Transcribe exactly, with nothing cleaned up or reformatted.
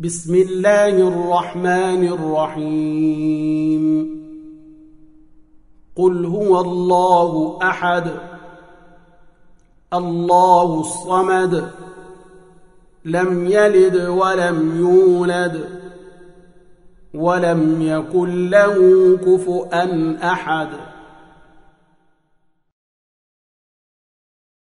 بسم الله الرحمن الرحيم قل هو الله أحد الله الصمد لم يلد ولم يولد ولم يكن له كفؤا أحد.